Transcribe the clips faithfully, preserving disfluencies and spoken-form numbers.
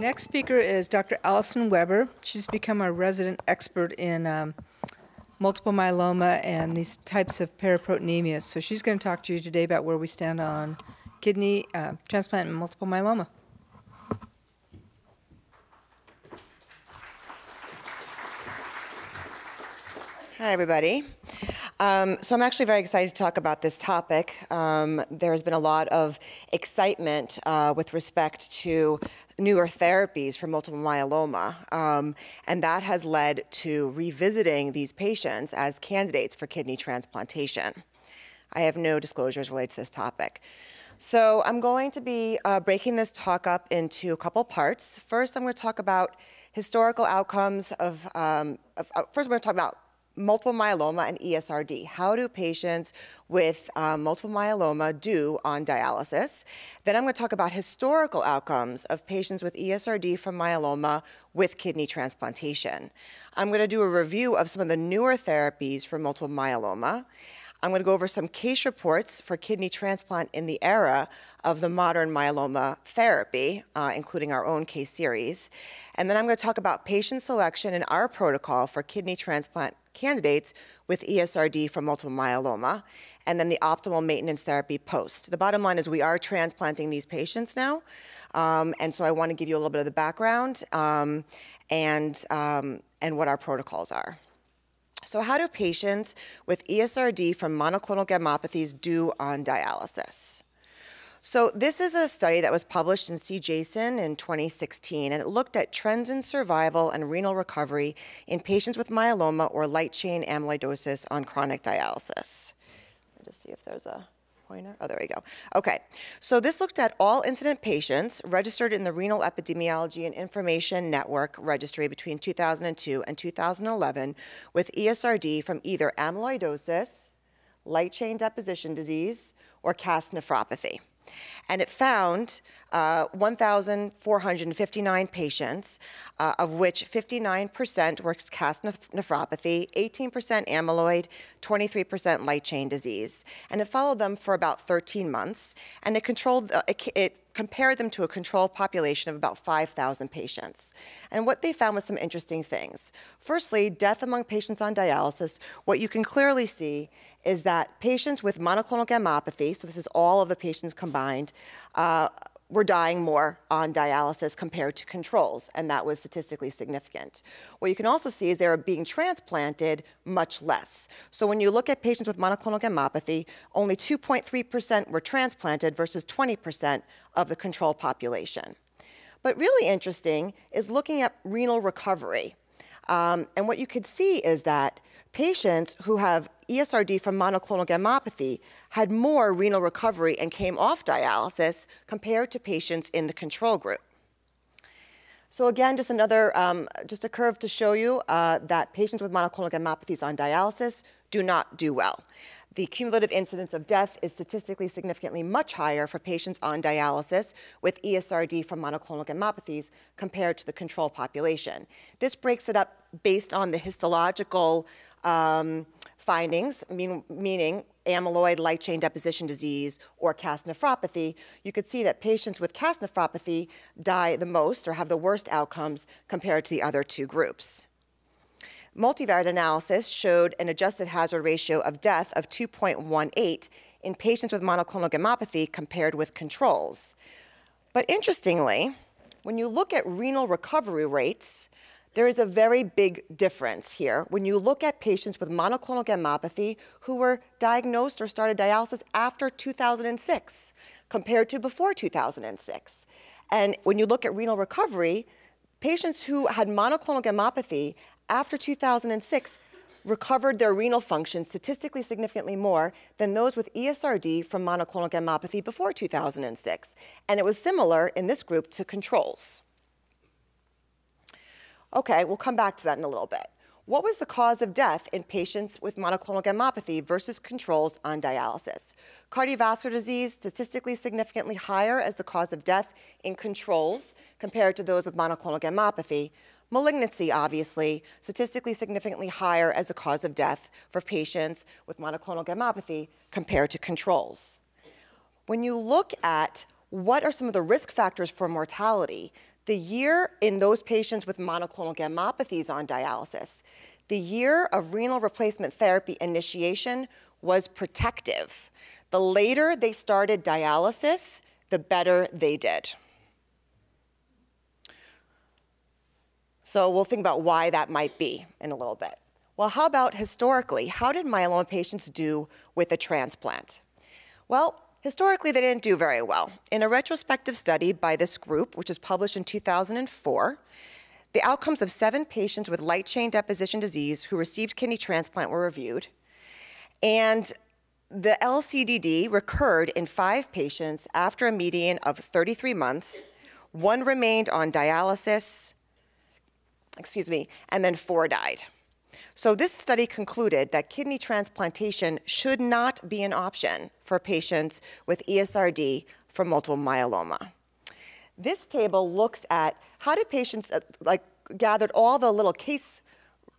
next speaker is Doctor Allison Webber. She's become our resident expert in um, multiple myeloma and these types of paraproteinemia. So she's going to talk to you today about where we stand on kidney uh, transplant and multiple myeloma. Hi, everybody. Um, so I'm actually very excited to talk about this topic. Um, there has been a lot of excitement uh, with respect to newer therapies for multiple myeloma, um, and that has led to revisiting these patients as candidates for kidney transplantation. I have no disclosures related to this topic. So I'm going to be uh, breaking this talk up into a couple parts. First, I'm going to talk about historical outcomes of, um, of uh, first I'm going to talk about multiple myeloma and E S R D. How do patients with uh, multiple myeloma do on dialysis? Then I'm going to talk about historical outcomes of patients with E S R D from myeloma with kidney transplantation. I'm going to do a review of some of the newer therapies for multiple myeloma. I'm going to go over some case reports for kidney transplant in the era of the modern myeloma therapy, uh, including our own case series. And then I'm going to talk about patient selection in our protocol for kidney transplant candidates with E S R D for multiple myeloma, and then the optimal maintenance therapy post. The bottom line is we are transplanting these patients now, um, and so I want to give you a little bit of the background um, and, um, and what our protocols are. So how do patients with E S R D from monoclonal gammopathies do on dialysis? So this is a study that was published in C J A S N in twenty sixteen, and it looked at trends in survival and renal recovery in patients with myeloma or light chain amyloidosis on chronic dialysis. Let me just see if there's a pointer. Oh, there we go. Okay, so this looked at all incident patients registered in the Renal Epidemiology and Information Network registry between two thousand two and two thousand eleven with E S R D from either amyloidosis, light chain deposition disease, or C A S nephropathy. And it found uh, one thousand four hundred fifty-nine patients, uh, of which fifty-nine percent were C A S nephropathy, eighteen percent amyloid, twenty-three percent light chain disease. And it followed them for about thirteen months, and it controlled, uh, it, it compared them to a control population of about five thousand patients. And what they found was some interesting things. Firstly, death among patients on dialysis. What you can clearly see is that patients with monoclonal gammopathy, so this is all of the patients combined, uh, were dying more on dialysis compared to controls, and that was statistically significant. What you can also see is they were being transplanted much less. So when you look at patients with monoclonal gammopathy, only two point three percent were transplanted versus twenty percent of the control population. But really interesting is looking at renal recovery. Um, and what you could see is that patients who have E S R D from monoclonal gammopathy had more renal recovery and came off dialysis compared to patients in the control group. So again, just another, um, just a curve to show you uh, that patients with monoclonal gammopathies on dialysis do not do well. The cumulative incidence of death is statistically significantly much higher for patients on dialysis with E S R D from monoclonal gammopathies compared to the control population. This breaks it up based on the histological um, findings, mean, meaning amyloid, light chain deposition disease, or C A S nephropathy. You could see that patients with C A S nephropathy die the most or have the worst outcomes compared to the other two groups. Multivariate analysis showed an adjusted hazard ratio of death of two point one eight in patients with monoclonal gammopathy compared with controls. But interestingly, when you look at renal recovery rates, there is a very big difference here when you look at patients with monoclonal gammopathy who were diagnosed or started dialysis after two thousand six compared to before two thousand six. And when you look at renal recovery, patients who had monoclonal gammopathy after two thousand six recovered their renal function statistically significantly more than those with E S R D from monoclonal gammopathy before two thousand six. And it was similar in this group to controls. Okay, we'll come back to that in a little bit. What was the cause of death in patients with monoclonal gammopathy versus controls on dialysis? Cardiovascular disease statistically significantly higher as the cause of death in controls compared to those with monoclonal gammopathy. Malignancy, obviously, statistically significantly higher as the cause of death for patients with monoclonal gammopathy compared to controls. When you look at what are some of the risk factors for mortality, the year in those patients with monoclonal gammopathies on dialysis, the year of renal replacement therapy initiation was protective. The later they started dialysis, the better they did. So we'll think about why that might be in a little bit. Well, how about historically? How did myeloma patients do with a transplant? Well, historically, they didn't do very well. In a retrospective study by this group, which was published in two thousand four, the outcomes of seven patients with light chain deposition disease who received kidney transplant were reviewed. And the L C D D recurred in five patients after a median of thirty-three months. One remained on dialysis, excuse me, and then four died. So this study concluded that kidney transplantation should not be an option for patients with E S R D for multiple myeloma. This table looks at how did patients, uh, like gathered all the little case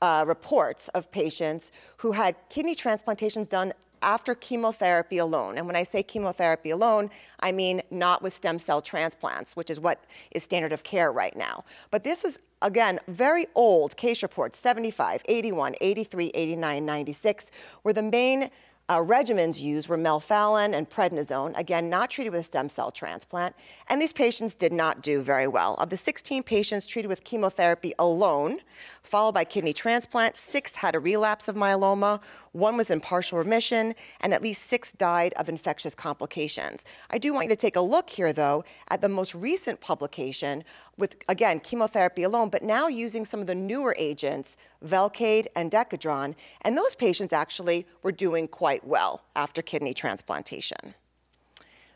uh, reports of patients who had kidney transplantations done after chemotherapy alone. And when I say chemotherapy alone, I mean not with stem cell transplants, which is what is standard of care right now. But this is, again, very old case reports, seventy-five, eighty-one, eighty-three, eighty-nine, ninety-six, where the main uh, regimens used were melphalan and prednisone, again, not treated with a stem cell transplant. And these patients did not do very well. Of the sixteen patients treated with chemotherapy alone, followed by kidney transplant, six had a relapse of myeloma, one was in partial remission, and at least six died of infectious complications. I do want you to take a look here, though, at the most recent publication with, again, chemotherapy alone, but now using some of the newer agents, Velcade and Decadron, and those patients actually were doing quite well after kidney transplantation.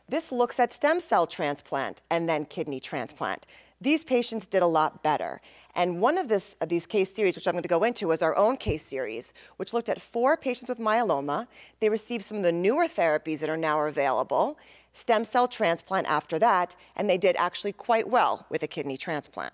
This looks at stem cell transplant and then kidney transplant. These patients did a lot better. And one of this, uh, these case series, which I'm going to go into, is our own case series, which looked at four patients with myeloma. They received some of the newer therapies that are now available, stem cell transplant after that, and they did actually quite well with a kidney transplant.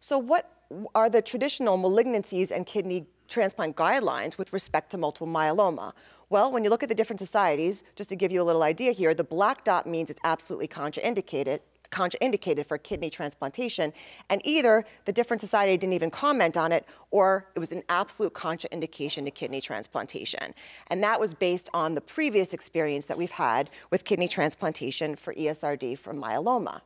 So what are the traditional malignancies and kidney transplant guidelines with respect to multiple myeloma? Well, when you look at the different societies, just to give you a little idea here, the black dot means it's absolutely contraindicated, contraindicated for kidney transplantation, and either the different society didn't even comment on it, or it was an absolute contraindication to kidney transplantation. And that was based on the previous experience that we've had with kidney transplantation for E S R D for myeloma.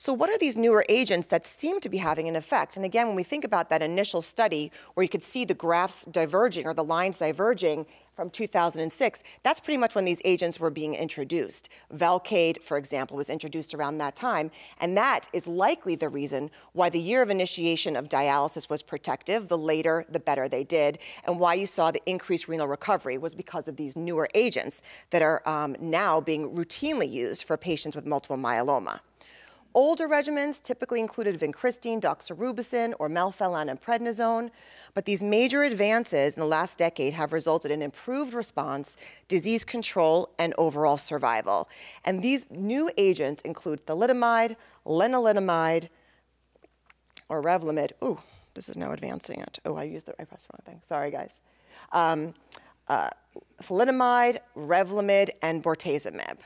So what are these newer agents that seem to be having an effect? And again, when we think about that initial study where you could see the graphs diverging or the lines diverging from two thousand six, that's pretty much when these agents were being introduced. Velcade, for example, was introduced around that time, and that is likely the reason why the year of initiation of dialysis was protective. The later, the better they did, and why you saw the increased renal recovery was because of these newer agents that are um, now being routinely used for patients with multiple myeloma. Older regimens typically included vincristine, doxorubicin, or melphalan and prednisone, but these major advances in the last decade have resulted in improved response, disease control, and overall survival. And these new agents include thalidomide, lenalidomide, or revlimid. Ooh, this is now advancing it. Oh, I used the, I pressed the wrong thing. Sorry, guys. Um, uh, thalidomide, revlimid, and bortezomib.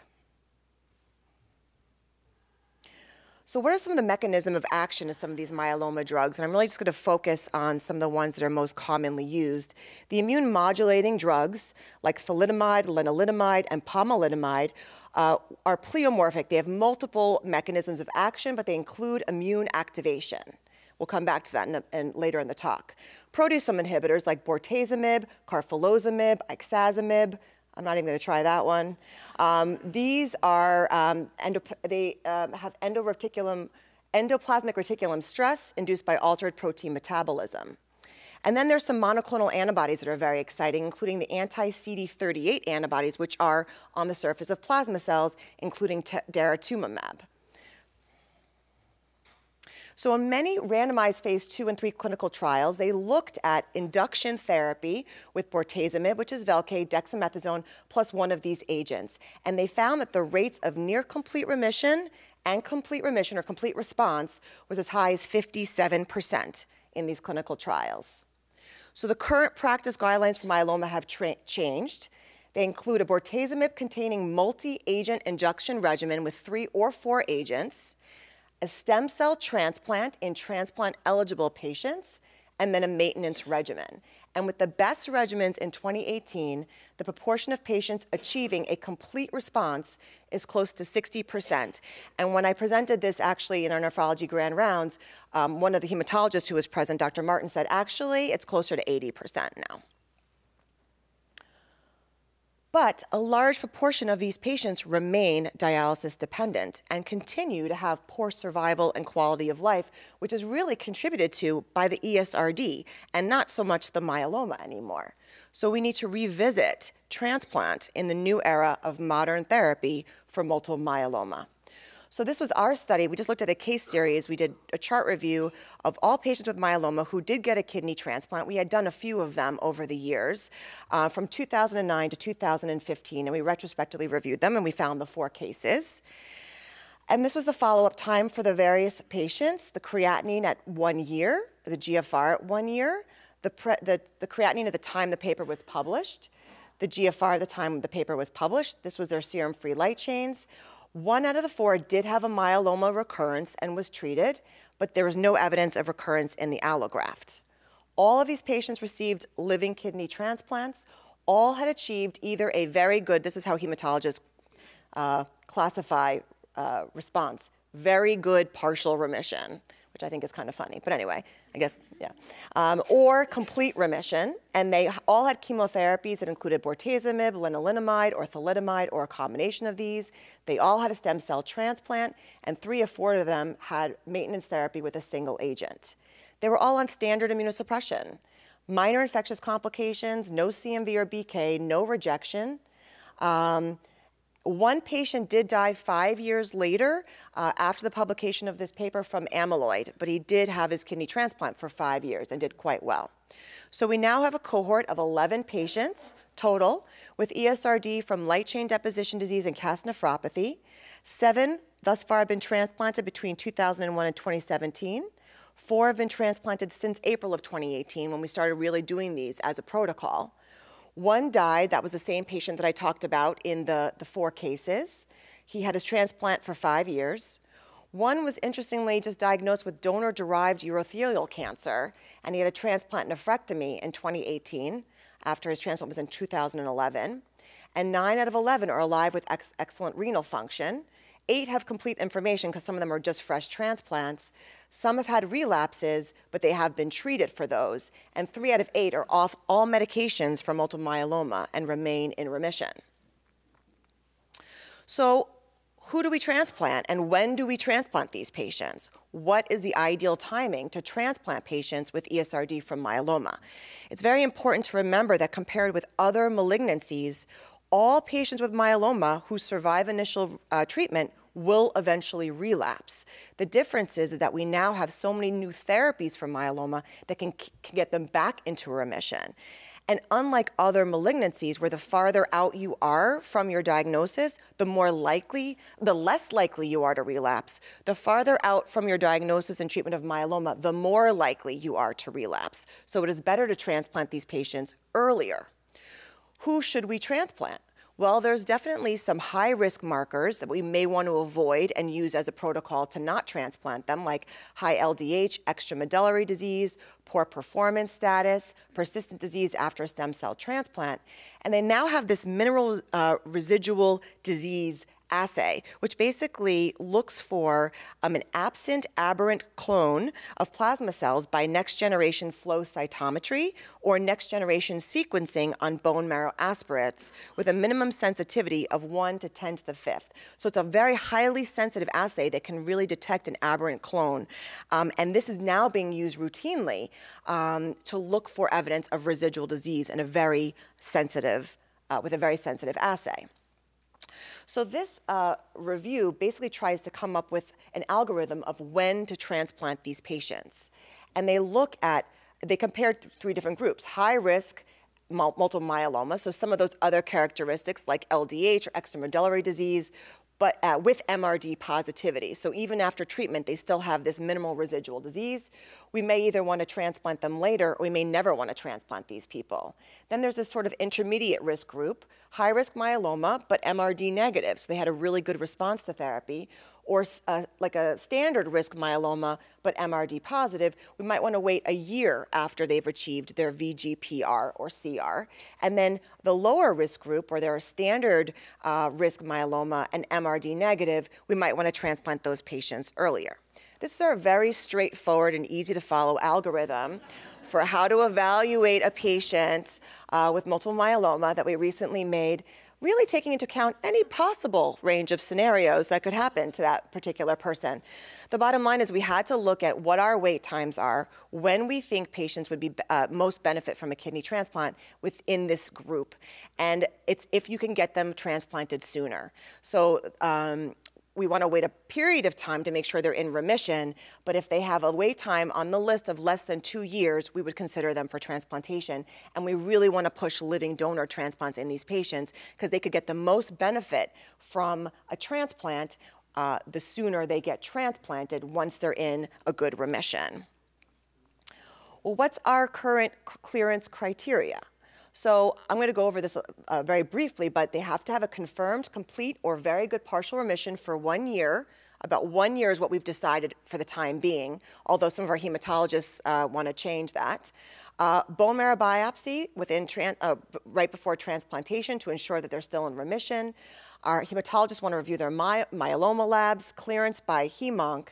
So what are some of the mechanism of action of some of these myeloma drugs? And I'm really just going to focus on some of the ones that are most commonly used. The immune modulating drugs like thalidomide, lenalidomide, and pomalidomide uh, are pleomorphic. They have multiple mechanisms of action, but they include immune activation. We'll come back to that in a, in, later in the talk. Proteasome inhibitors like bortezomib, carfilzomib, ixazomib. I'm not even going to try that one. Um, these are, um, they um, have endoreticulum, endoplasmic reticulum stress induced by altered protein metabolism. And then there's some monoclonal antibodies that are very exciting, including the anti-C D thirty-eight antibodies, which are on the surface of plasma cells, including daratumumab. So in many randomized phase two and three clinical trials, they looked at induction therapy with bortezomib, which is Velcade, dexamethasone, plus one of these agents. And they found that the rates of near complete remission and complete remission or complete response was as high as fifty-seven percent in these clinical trials. So the current practice guidelines for myeloma have changed. They include a bortezomib-containing multi-agent injection regimen with three or four agents, a stem cell transplant in transplant-eligible patients, and then a maintenance regimen. And with the best regimens in twenty eighteen, the proportion of patients achieving a complete response is close to sixty percent. And when I presented this actually in our nephrology grand rounds, um, one of the hematologists who was present, Doctor Martin, said actually it's closer to eighty percent now. But a large proportion of these patients remain dialysis dependent and continue to have poor survival and quality of life, which is really contributed to by the E S R D and not so much the myeloma anymore. So we need to revisit transplant in the new era of modern therapy for multiple myeloma. So this was our study. We just looked at a case series. We did a chart review of all patients with myeloma who did get a kidney transplant. We had done a few of them over the years uh, from two thousand nine to two thousand fifteen, and we retrospectively reviewed them, and we found the four cases. And this was the follow-up time for the various patients, the creatinine at one year, the G F R at one year, the, pre the, the creatinine at the time the paper was published, the G F R at the time the paper was published. This was their serum-free light chains. One out of the four did have a myeloma recurrence and was treated, but there was no evidence of recurrence in the allograft. All of these patients received living kidney transplants. All had achieved either a very good, this is how hematologists uh, classify uh, response, very good partial remission, which I think is kind of funny, but anyway, I guess, yeah. Um, or complete remission, and they all had chemotherapies that included bortezomib, lenalidomide, or thalidomide, or a combination of these. They all had a stem cell transplant, and three or four of them had maintenance therapy with a single agent. They were all on standard immunosuppression, minor infectious complications, no C M V or B K, no rejection. Um, One patient did die five years later uh, after the publication of this paper from amyloid, but he did have his kidney transplant for five years and did quite well. So we now have a cohort of eleven patients total with E S R D from light chain deposition disease and C A S nephropathy. Seven thus far have been transplanted between two thousand one and twenty seventeen. Four have been transplanted since April of twenty eighteen when we started really doing these as a protocol. One died, that was the same patient that I talked about in the, the four cases. He had his transplant for five years. One was interestingly just diagnosed with donor-derived urothelial cancer, and he had a transplant nephrectomy in twenty eighteen after his transplant was in two thousand eleven. And nine out of eleven are alive with ex excellent renal function. Eight have complete information because some of them are just fresh transplants. Some have had relapses, but they have been treated for those. And three out of eight are off all medications for multiple myeloma and remain in remission. So who do we transplant and when do we transplant these patients? What is the ideal timing to transplant patients with E S R D from myeloma? It's very important to remember that compared with other malignancies, all patients with myeloma who survive initial uh, treatment will eventually relapse. The difference is, is that we now have so many new therapies for myeloma that can, can get them back into remission. And unlike other malignancies where the farther out you are from your diagnosis, the more likely, the less likely you are to relapse. The farther out from your diagnosis and treatment of myeloma, the more likely you are to relapse. So it is better to transplant these patients earlier. Who should we transplant? Well, there's definitely some high-risk markers that we may want to avoid and use as a protocol to not transplant them, like high L D H, extramedullary disease, poor performance status, persistent disease after stem cell transplant. And they now have this mineral uh, residual disease assay, which basically looks for um, an absent aberrant clone of plasma cells by next generation flow cytometry or next generation sequencing on bone marrow aspirates with a minimum sensitivity of one to ten to the fifth. So it's a very highly sensitive assay that can really detect an aberrant clone. Um, and this is now being used routinely um, to look for evidence of residual disease in a very sensitive, uh, with a very sensitive assay. So this uh, review basically tries to come up with an algorithm of when to transplant these patients. And they look at, they compared th three different groups, high risk, multiple myeloma, so some of those other characteristics like L D H or extramedullary disease, but uh, with M R D positivity. So even after treatment, they still have this minimal residual disease. We may either want to transplant them later, or we may never want to transplant these people. Then there's this sort of intermediate risk group, high risk myeloma, but M R D negative, so they had a really good response to therapy, or uh, like a standard risk myeloma, but M R D positive, we might want to wait a year after they've achieved their V G P R or C R. And then the lower risk group, where they're a standard uh, risk myeloma and M R D negative, we might want to transplant those patients earlier. This is a very straightforward and easy to follow algorithm for how to evaluate a patient uh, with multiple myeloma that we recently made, really taking into account any possible range of scenarios that could happen to that particular person. The bottom line is we had to look at what our wait times are, when we think patients would be uh, most benefit from a kidney transplant within this group. And it's if you can get them transplanted sooner. So, um, we want to wait a period of time to make sure they're in remission, but if they have a wait time on the list of less than two years, we would consider them for transplantation. And we really want to push living donor transplants in these patients because they could get the most benefit from a transplant uh, the sooner they get transplanted once they're in a good remission. Well, what's our current clearance criteria? So I'm going to go over this uh, very briefly, but they have to have a confirmed, complete, or very good partial remission for one year. About one year is what we've decided for the time being, although some of our hematologists uh, want to change that. Uh, bone marrow biopsy within uh, right before transplantation to ensure that they're still in remission. Our hematologists want to review their my myeloma labs, clearance by Hemonc,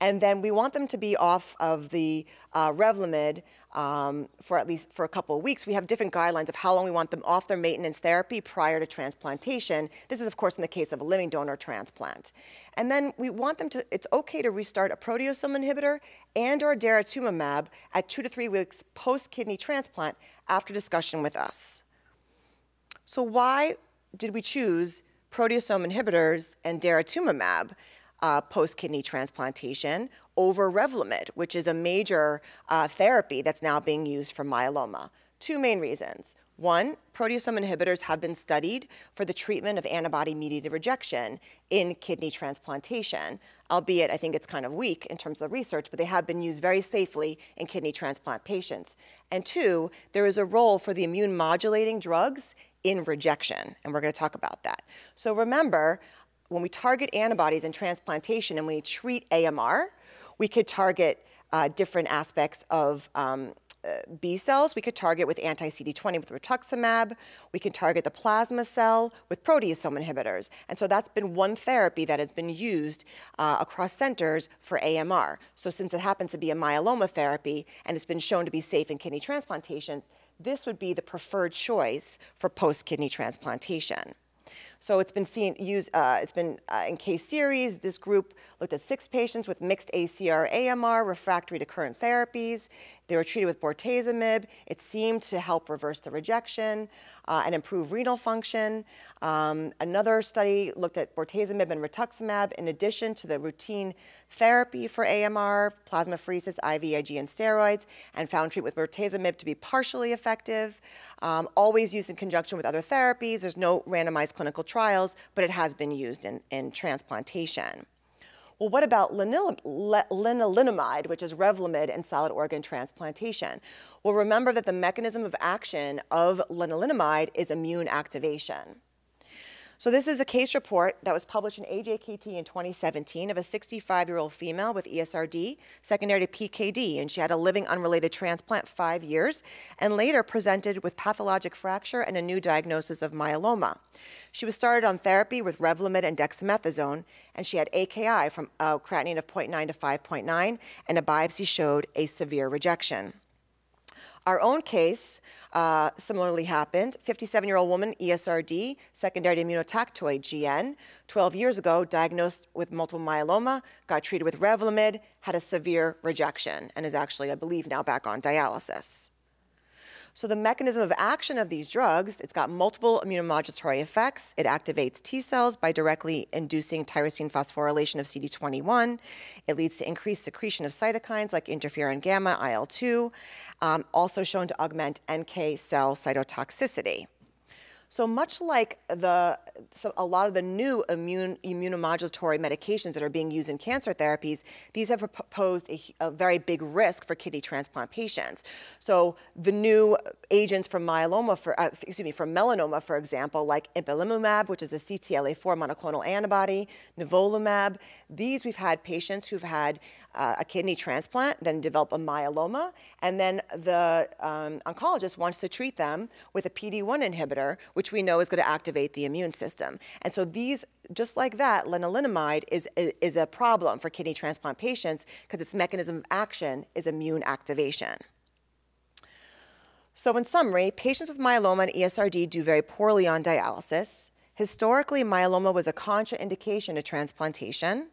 and then we want them to be off of the uh, revlimid um, for at least for a couple of weeks. We have different guidelines of how long we want them off their maintenance therapy prior to transplantation. This is, of course, in the case of a living donor transplant. And then we want them to, it's okay to restart a proteasome inhibitor and or daratumumab at two to three weeks post-kidney transplant after discussion with us. So why did we choose proteasome inhibitors and daratumumab uh, post-kidney transplantation over Revlimid, which is a major uh, therapy that's now being used for myeloma? Two main reasons. One, proteasome inhibitors have been studied for the treatment of antibody-mediated rejection in kidney transplantation, albeit I think it's kind of weak in terms of the research, but they have been used very safely in kidney transplant patients. And two, there is a role for the immune-modulating drugs in rejection, and we're going to talk about that. So remember, when we target antibodies in transplantation and we treat A M R, we could target uh, different aspects of um, Uh, B cells. We could target with anti C D twenty with rituximab. We can target the plasma cell with proteasome inhibitors. And so that's been one therapy that has been used uh, across centers for A M R. So since it happens to be a myeloma therapy and it's been shown to be safe in kidney transplantations, this would be the preferred choice for post-kidney transplantation. So it's been seen used, uh, it's been uh, in case series, this group looked at six patients with mixed A C R A M R, refractory to current therapies. They were treated with bortezomib. It seemed to help reverse the rejection uh, and improve renal function. Um, another study looked at bortezomib and rituximab in addition to the routine therapy for A M R, plasmapheresis, I V I G, and steroids, and found treatment with bortezomib to be partially effective. Um, always used in conjunction with other therapies. There's no randomized clinical trials, but it has been used in, in transplantation. Well, what about lenalidomide, which is Revlimid and solid organ transplantation? Well, remember that the mechanism of action of lenalidomide is immune activation. So this is a case report that was published in A J K T in twenty seventeen of a sixty-five-year-old female with E S R D secondary to P K D, and she had a living unrelated transplant five years and later presented with pathologic fracture and a new diagnosis of myeloma. She was started on therapy with Revlimid and dexamethasone, and she had A K I from uh, creatinine of zero point nine to five point nine, and a biopsy showed a severe rejection. Our own case uh, similarly happened. fifty-seven-year-old woman, E S R D, secondary to immunotactoid G N, twelve years ago, diagnosed with multiple myeloma, got treated with Revlimid, had a severe rejection, and is actually, I believe, now back on dialysis. So the mechanism of action of these drugs, it's got multiple immunomodulatory effects. It activates T cells by directly inducing tyrosine phosphorylation of C D twenty-one. It leads to increased secretion of cytokines like interferon gamma, I L two, um, also shown to augment N K cell cytotoxicity. So much like the, so a lot of the new immune, immunomodulatory medications that are being used in cancer therapies, these have posed a, a very big risk for kidney transplant patients. So the new agents from myeloma, for, uh, excuse me, from melanoma, for example, like ipilimumab, which is a C T L A four monoclonal antibody, nivolumab, these we've had patients who've had uh, a kidney transplant, then develop a myeloma, and then the um, oncologist wants to treat them with a P D one inhibitor, which we know is going to activate the immune system. And so these, just like that, lenalidomide is, is a problem for kidney transplant patients because its mechanism of action is immune activation. So in summary, patients with myeloma and E S R D do very poorly on dialysis. Historically, myeloma was a contraindication to transplantation.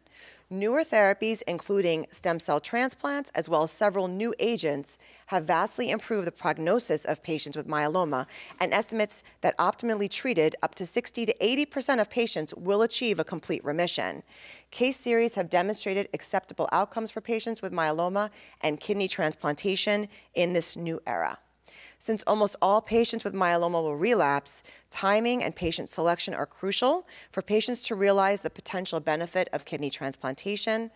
Newer therapies, including stem cell transplants, as well as several new agents, have vastly improved the prognosis of patients with myeloma, and estimates that optimally treated, up to sixty to eighty percent of patients will achieve a complete remission. Case series have demonstrated acceptable outcomes for patients with myeloma and kidney transplantation in this new era. Since almost all patients with myeloma will relapse, timing and patient selection are crucial for patients to realize the potential benefit of kidney transplantation.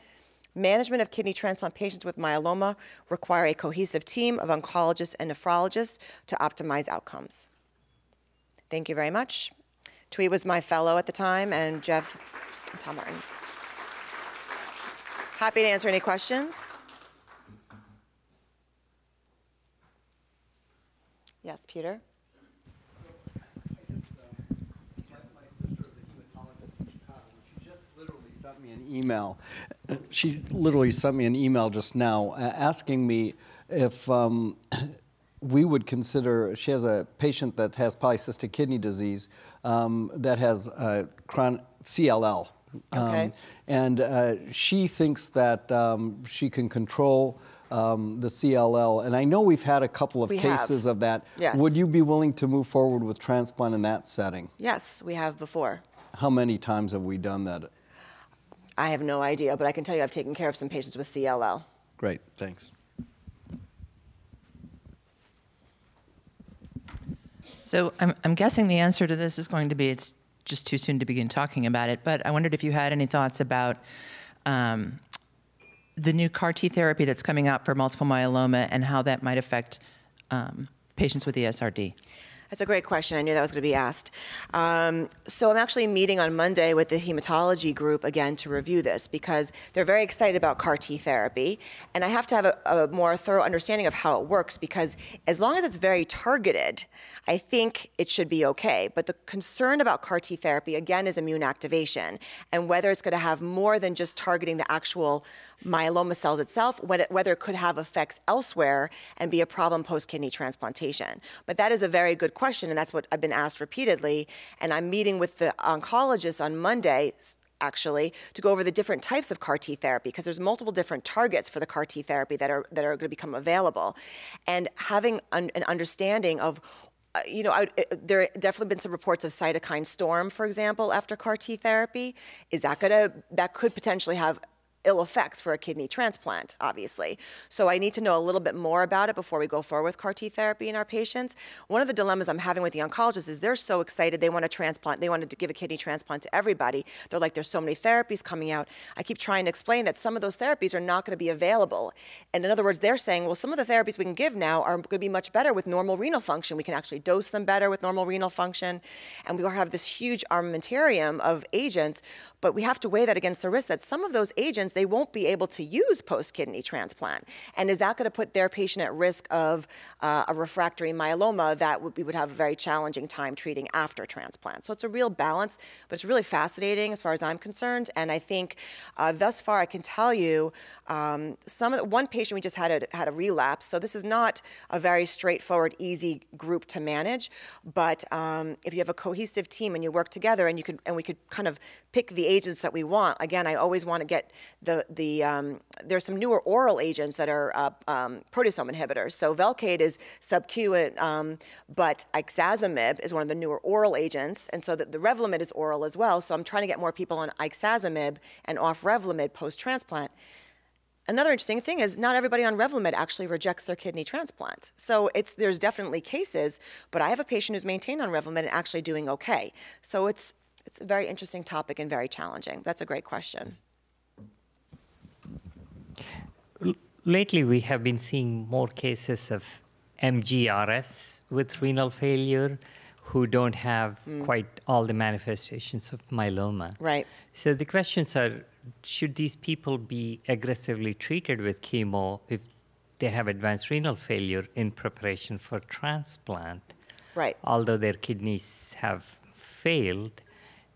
Management of kidney transplant patients with myeloma require a cohesive team of oncologists and nephrologists to optimize outcomes. Thank you very much. Tui was my fellow at the time, and Jeff and Tom Martin. Happy to answer any questions. Yes, Peter? So, I just, um, my, my sister is a hematologist in Chicago, and she just literally sent me an email. She literally sent me an email just now uh, asking me if um, we would consider, she has a patient that has polycystic kidney disease um, that has uh, C L L. Um, okay. And uh, she thinks that um, she can control Um, the C L L, and I know we've had a couple of we cases have. of that. Yes. Would you be willing to move forward with transplant in that setting? Yes, we have before. How many times have we done that? I have no idea, but I can tell you I've taken care of some patients with C L L. Great, thanks. So I'm, I'm guessing the answer to this is going to be it's just too soon to begin talking about it, but I wondered if you had any thoughts about um, the new C A R T therapy that's coming out for multiple myeloma and how that might affect um, patients with E S R D. That's a great question. I knew that was going to be asked. Um, so I'm actually meeting on Monday with the hematology group again to review this because they're very excited about C A R T therapy. And I have to have a, a more thorough understanding of how it works because as long as it's very targeted, I think it should be okay. But the concern about C A R T therapy, again, is immune activation and whether it's going to have more than just targeting the actual myeloma cells itself, whether it could have effects elsewhere and be a problem post-kidney transplantation. But that is a very good question. question, and that's what I've been asked repeatedly, and I'm meeting with the oncologist on Monday, actually, to go over the different types of C A R T therapy, because there's multiple different targets for the C A R T therapy that are, that are going to become available, and having an, an understanding of Uh, you know, I, it, there have definitely been some reports of cytokine storm, for example, after C A R T therapy. Is that going to, that could potentially have ill effects for a kidney transplant, obviously. So I need to know a little bit more about it before we go forward with C A R T therapy in our patients. One of the dilemmas I'm having with the oncologists is they're so excited, they want to transplant, they wanted to give a kidney transplant to everybody. They're like, there's so many therapies coming out. I keep trying to explain that some of those therapies are not going to be available. And in other words, they're saying, well, some of the therapies we can give now are going to be much better with normal renal function. We can actually dose them better with normal renal function. And we will have this huge armamentarium of agents, but we have to weigh that against the risk that some of those agents they won't be able to use post-kidney transplant. And is that going to put their patient at risk of uh, a refractory myeloma that we would have a very challenging time treating after transplant? So it's a real balance, but it's really fascinating as far as I'm concerned. And I think uh, thus far I can tell you um, some of the, one patient we just had a, had a relapse. So this is not a very straightforward, easy group to manage. But um, if you have a cohesive team and you work together and you could, and we could kind of pick the agents that we want. Again, I always want to get The, the, um, there's some newer oral agents that are uh, um, proteasome inhibitors. So Velcade is sub-Q, um, but ixazomib is one of the newer oral agents. And so the, the revlimid is oral as well. So I'm trying to get more people on ixazomib and off revlimid post-transplant. Another interesting thing is not everybody on Revlimid actually rejects their kidney transplant. So it's, there's definitely cases, but I have a patient who's maintained on Revlimid and actually doing okay. So it's, it's a very interesting topic and very challenging. That's a great question. Lately, we have been seeing more cases of M G R S with renal failure who don't have mm. quite all the manifestations of myeloma. Right. So the questions are, should these people be aggressively treated with chemo if they have advanced renal failure in preparation for transplant? Right. Although their kidneys have failed,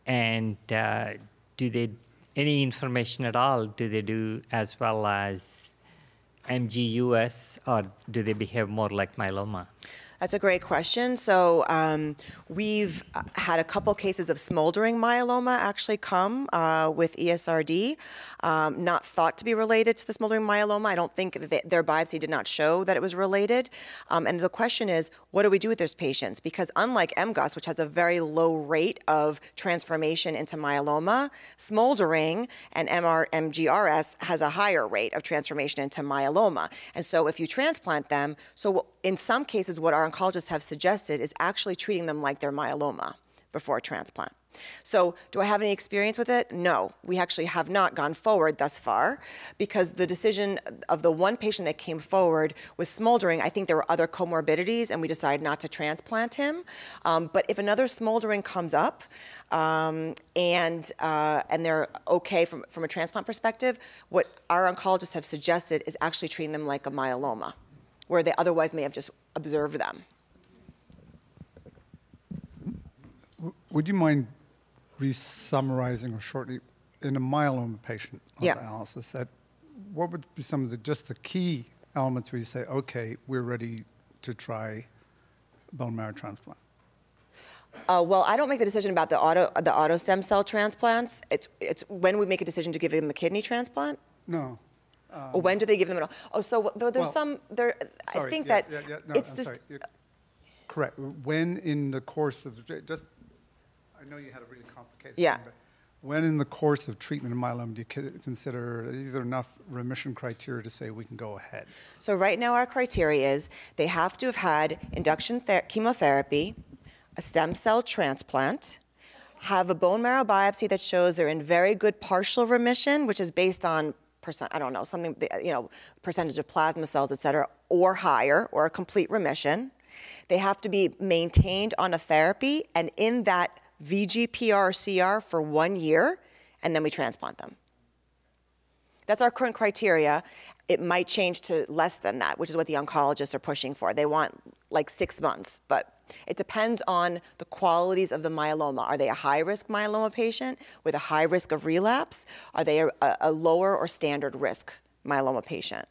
and uh, do they, any information at all, do they do as well as M G U S, or do they behave more like myeloma? That's a great question. So um, we've had a couple cases of smoldering myeloma actually come uh, with E S R D, um, not thought to be related to the smoldering myeloma. I don't think that they, their biopsy did not show that it was related. Um, and the question is, what do we do with those patients? Because unlike M G U S, which has a very low rate of transformation into myeloma, smoldering and M G R S has a higher rate of transformation into myeloma. And so if you transplant them, so in some cases, what our oncologists have suggested is actually treating them like their myeloma before transplant. So do I have any experience with it? No, we actually have not gone forward thus far, because the decision of the one patient that came forward with smoldering, I think there were other comorbidities and we decided not to transplant him. Um, but if another smoldering comes up um, and, uh, and they're okay from, from a transplant perspective, what our oncologists have suggested is actually treating them like a myeloma, where they otherwise may have just observed them. Would you mind re-summarizing or shortly, in a myeloma patient on yeah. analysis, that what would be some of the, just the key elements where you say, okay, we're ready to try bone marrow transplant? Uh, well, I don't make the decision about the auto, the auto stem cell transplants. It's, it's when we make a decision to give them a kidney transplant? No. Um, when do they give them at all? Oh, so there, there's well, some, there, sorry, I think yeah, that yeah, yeah, no, it's I'm this. Sorry. Correct. When in the course of, just, I know you had a really complicated yeah. thing, but when in the course of treatment of myeloma do you consider these are enough remission criteria to say we can go ahead? So right now our criteria is they have to have had induction chemotherapy, a stem cell transplant, have a bone marrow biopsy that shows they're in very good partial remission, which is based on I don't know, something, you know, percentage of plasma cells, et cetera, or higher, or a complete remission. They have to be maintained on a therapy and in that V G P R C R for one year, and then we transplant them. That's our current criteria. It might change to less than that, which is what the oncologists are pushing for. They want like six months, but it depends on the qualities of the myeloma. Are they a high-risk myeloma patient with a high risk of relapse? Are they a, a lower or standard risk myeloma patient?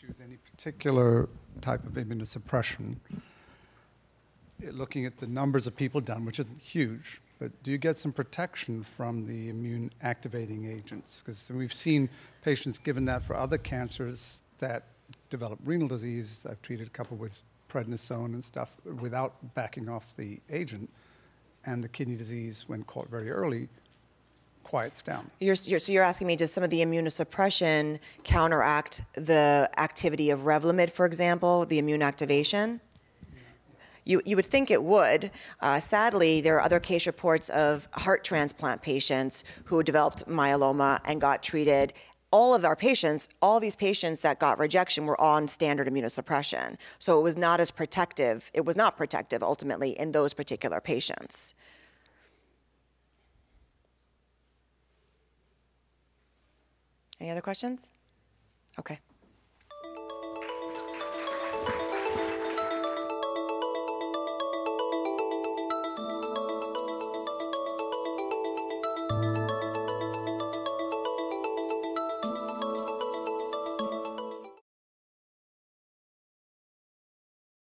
Choose any particular type of immunosuppression, looking at the numbers of people done, which isn't huge, but do you get some protection from the immune activating agents? Because we've seen patients given that for other cancers that develop renal disease. I've treated a couple with prednisone and stuff without backing off the agent, and the kidney disease, when caught very early, quiets down. You're, you're, so you're asking me, does some of the immunosuppression counteract the activity of Revlimid, for example, the immune activation? You, you would think it would. Uh, sadly, there are other case reports of heart transplant patients who developed myeloma and got treated. All of our patients, all these patients that got rejection were on standard immunosuppression. So it was not as protective. It was not protective, ultimately, in those particular patients. Any other questions? Okay.